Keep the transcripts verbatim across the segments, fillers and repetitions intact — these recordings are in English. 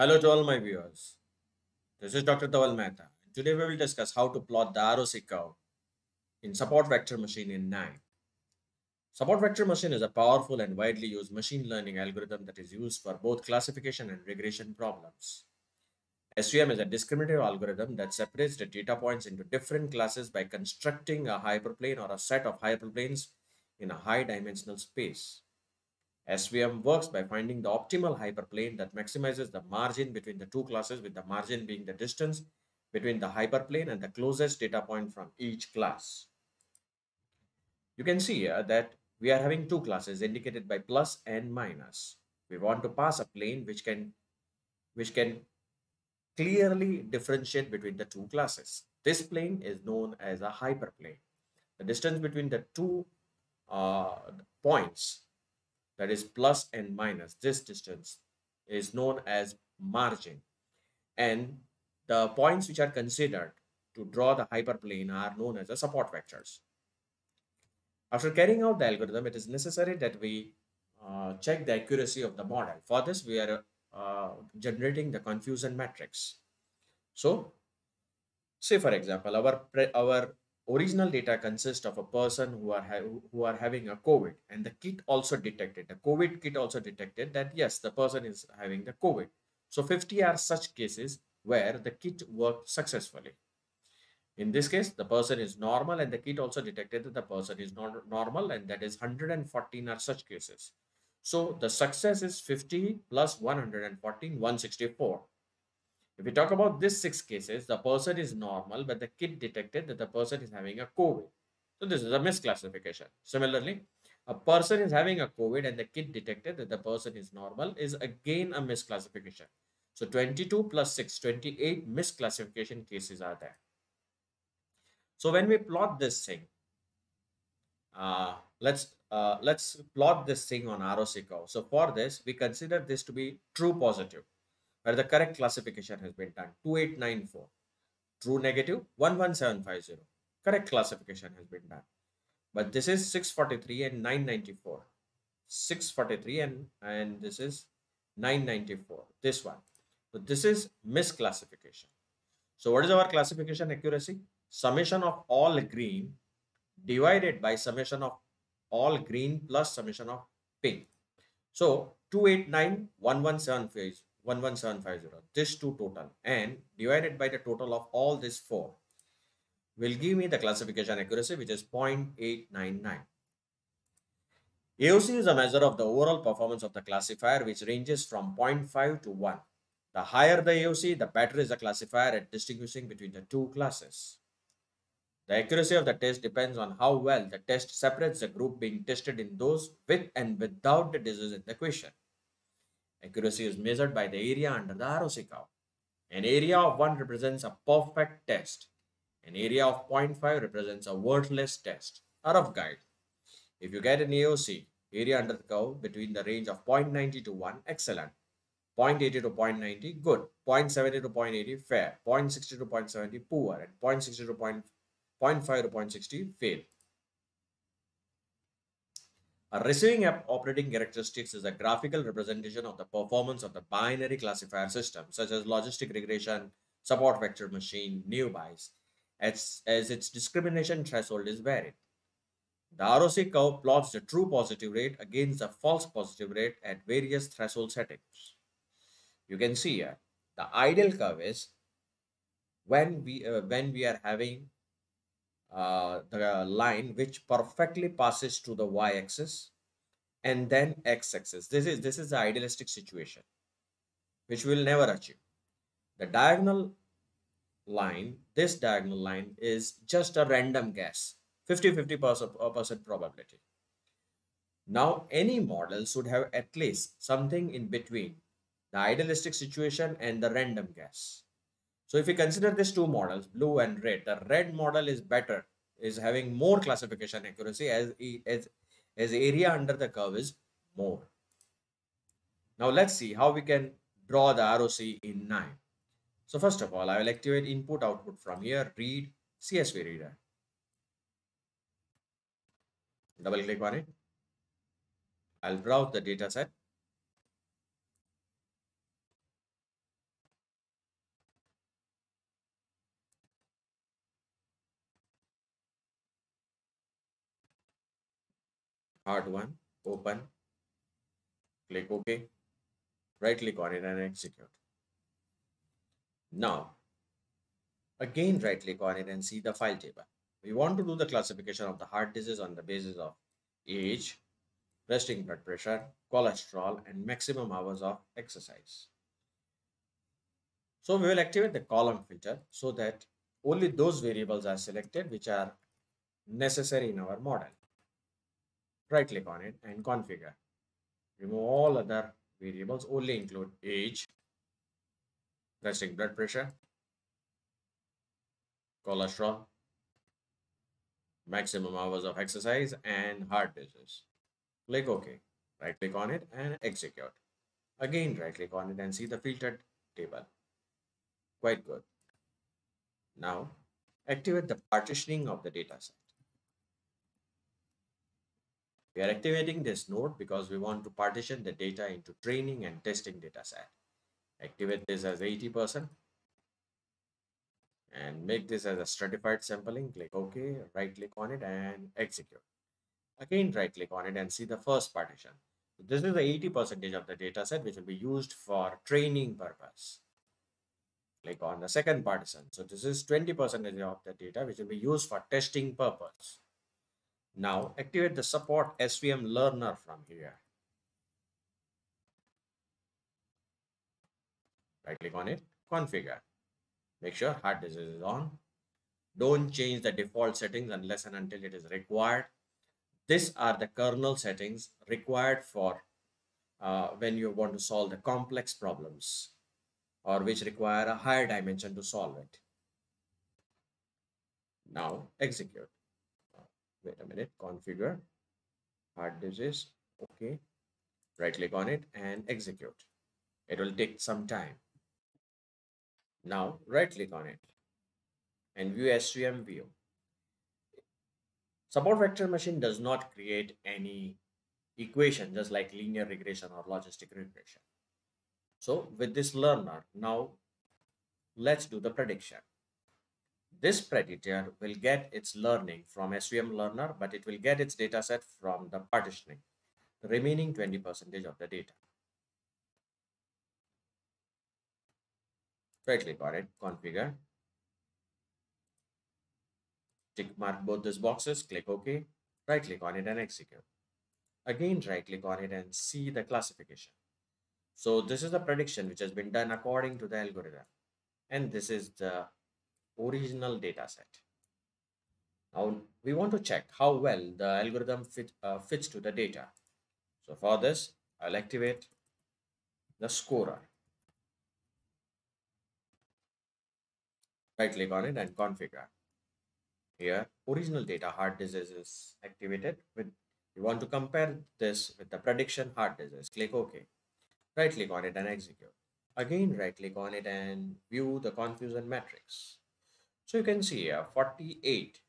Hello to all my viewers. This is Doctor Dhaval Maheta. Today we will discuss how to plot the R O C curve in support vector machine in KNIME. Support vector machine is a powerful and widely used machine learning algorithm that is used for both classification and regression problems. S V M is a discriminative algorithm that separates the data points into different classes by constructing a hyperplane or a set of hyperplanes in a high dimensional space. S V M works by finding the optimal hyperplane that maximizes the margin between the two classes, with the margin being the distance between the hyperplane and the closest data point from each class. You can see here that we are having two classes indicated by plus and minus. We want to pass a plane which can, which can clearly differentiate between the two classes. This plane is known as a hyperplane. The distance between the two uh, points, that is plus and minus, this distance is known as margin. And the points which are considered to draw the hyperplane are known as the support vectors. After carrying out the algorithm, it is necessary that we uh, check the accuracy of the model. For this, we are uh, generating the confusion matrix. So, say for example, our, pre our original data consists of a person who are, who are having a COVID, and the kit also detected, the COVID kit also detected that yes, the person is having the COVID. So fifty are such cases where the kit worked successfully. In this case, the person is normal and the kit also detected that the person is not normal, and that is one hundred fourteen are such cases. So the success is fifty plus one hundred fourteen, one hundred sixty-four. If we talk about these six cases, the person is normal, but the kit detected that the person is having a COVID. So this is a misclassification. Similarly, a person is having a COVID and the kit detected that the person is normal is again a misclassification. So twenty-two plus six, twenty-eight misclassification cases are there. So when we plot this thing, uh, let's, uh, let's plot this thing on R O C curve. So for this, we consider this to be true positive, where the correct classification has been done, two eight nine four. True negative, one one seven five zero. Correct classification has been done. But this is six forty-three and nine ninety-four. six forty-three and, and this is nine ninety-four. This one. So this is misclassification. So what is our classification accuracy? Summation of all green divided by summation of all green plus summation of pink. So two eight nine one one seven five zero. one one seven five zero, this two total, and divided by the total of all these four will give me the classification accuracy, which is zero point eight nine nine. A U C is a measure of the overall performance of the classifier, which ranges from zero point five to one. The higher the A U C, the better is the classifier at distinguishing between the two classes. The accuracy of the test depends on how well the test separates the group being tested in those with and without the disease in the question. Accuracy is measured by the area under the R O C curve. An area of one represents a perfect test. An area of zero point five represents a worthless test, a rough guide. If you get an A O C, area under the curve, between the range of zero point nine zero to one, excellent. zero point eight zero to zero point nine zero, good. zero point seven zero to zero point eight zero, fair. zero point six zero to zero point seven zero, poor. And zero point six zero to zero point five to zero point six zero, fail. A receiving operating characteristics is a graphical representation of the performance of the binary classifier system, such as logistic regression, support vector machine, new bias, as, as its discrimination threshold is varied. The R O C curve plots the true positive rate against the false positive rate at various threshold settings. You can see here, the ideal curve is when we, uh, when we are having Uh, the uh, line which perfectly passes through the y-axis and then x-axis. This is this is the idealistic situation, which we will never achieve. The diagonal line, this diagonal line is just a random guess, fifty fifty percent probability. Now, any model should have at least something in between the idealistic situation and the random guess. So if we consider these two models, blue and red, the red model is better, is having more classification accuracy as, as, as area under the curve is more. Now let's see how we can draw the R O C in KNIME. So first of all, I will activate input output from here, read C S V reader. Double click on it. I'll browse the data set. hard one, open, click OK, right click on it and execute. Now again right click on it and see the file table. We want to do the classification of the heart disease on the basis of age, resting blood pressure, cholesterol and maximum hours of exercise. So we will activate the column filter so that only those variables are selected which are necessary in our model. Right click on it and configure. Remove all other variables, only include age, resting blood pressure, cholesterol, maximum hours of exercise and heart disease. Click OK, right click on it and execute. Again right click on it and see the filtered table. Quite good. Now activate the partitioning of the data set. We are activating this node because we want to partition the data into training and testing data set. Activate this as eighty percent and make this as a stratified sampling. Click OK, right click on it and execute. Again right click on it and see the first partition. So this is the eighty percent of the data set which will be used for training purpose. Click on the second partition. So this is twenty percent of the data which will be used for testing purpose. Now activate the support S V M learner from here. Right click on it, configure. Make sure heart disease is on. Don't change the default settings unless and until it is required. These are the kernel settings required for uh, when you want to solve the complex problems or which require a higher dimension to solve it. Now execute. Wait a minute, configure, heart disease, okay. Right click on it and execute. It will take some time. Now right click on it and view S V M view. Support vector machine does not create any equation just like linear regression or logistic regression. So with this learner, now let's do the prediction. This predictor will get its learning from S V M learner, but it will get its data set from the partitioning, the remaining twenty percent of the data. Right click on it, configure. Tick mark both these boxes, click OK, right click on it and execute. Again, right click on it and see the classification. So this is the prediction which has been done according to the algorithm. And this is the original data set. Now we want to check how well the algorithm fit, uh, fits to the data. So for this, I'll activate the scorer. Right click on it and configure. Here, original data heart disease is activated. With you want to compare this with the prediction heart disease. Click OK. Right click on it and execute. Again, right click on it and view the confusion matrix. So you can see here forty-eight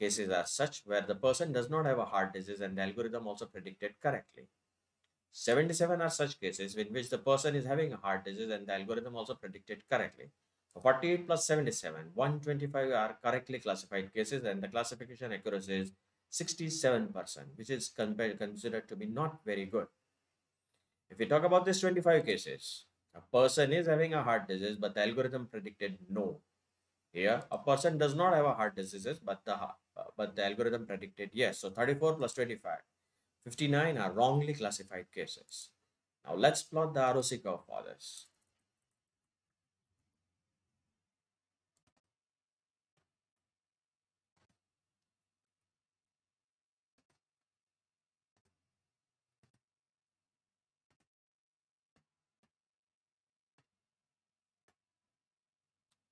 cases are such where the person does not have a heart disease and the algorithm also predicted correctly. seventy-seven are such cases in which the person is having a heart disease and the algorithm also predicted correctly. forty-eight plus seventy-seven, one hundred twenty-five are correctly classified cases and the classification accuracy is sixty-seven percent, which is considered to be not very good. If we talk about these twenty-five cases, a person is having a heart disease, but the algorithm predicted no. Here, a person does not have a heart disease, but the, uh, but the algorithm predicted yes. So thirty-four plus twenty-five, fifty-nine are wrongly classified cases. Now let's plot the R O C curve for this.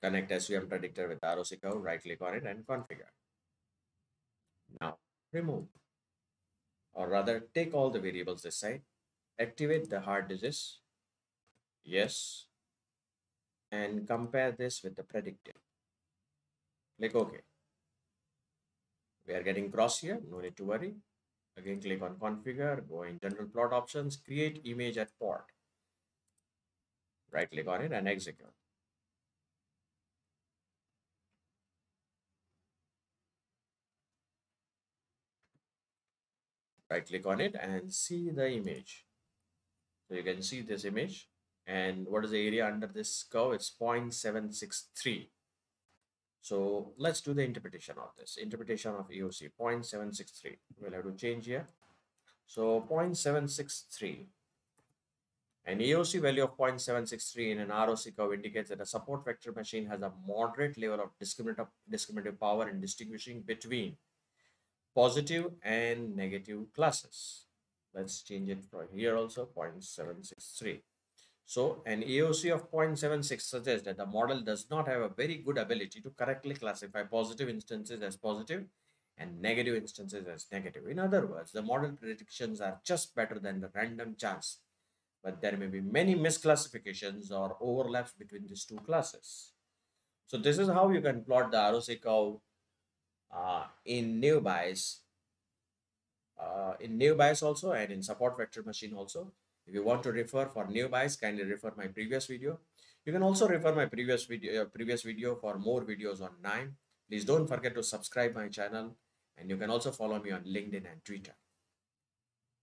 Connect S V M predictor with R O C curve, right click on it and configure. Now remove, or rather take all the variables this side, activate the heart disease, yes, and compare this with the predicted. Click OK. We are getting cross here, no need to worry. Again click on configure, go in general plot options, create image at port. Right click on it and execute. right click on it and see the image. So you can see this image, and what is the area under this curve? It's zero point seven six three. So let's do the interpretation of this, interpretation of A U C zero point seven six three. We'll have to change here. So zero point seven six three, an A O C value of zero point seven six three in an R O C curve indicates that a support vector machine has a moderate level of discriminative, discriminative power in distinguishing between positive and negative classes. Let's change it from here also, zero point seven six three. So an A O C of zero point seven six suggests that the model does not have a very good ability to correctly classify positive instances as positive and negative instances as negative. In other words, the model predictions are just better than the random chance, but there may be many misclassifications or overlaps between these two classes. So this is how you can plot the R O C curve uh, in new bias, uh, in new bias also, and in support vector machine also. If you want to refer for new bias, kindly refer my previous video. You can also refer my previous video, uh, previous video for more videos on KNIME. Please don't forget to subscribe my channel, and you can also follow me on LinkedIn and Twitter.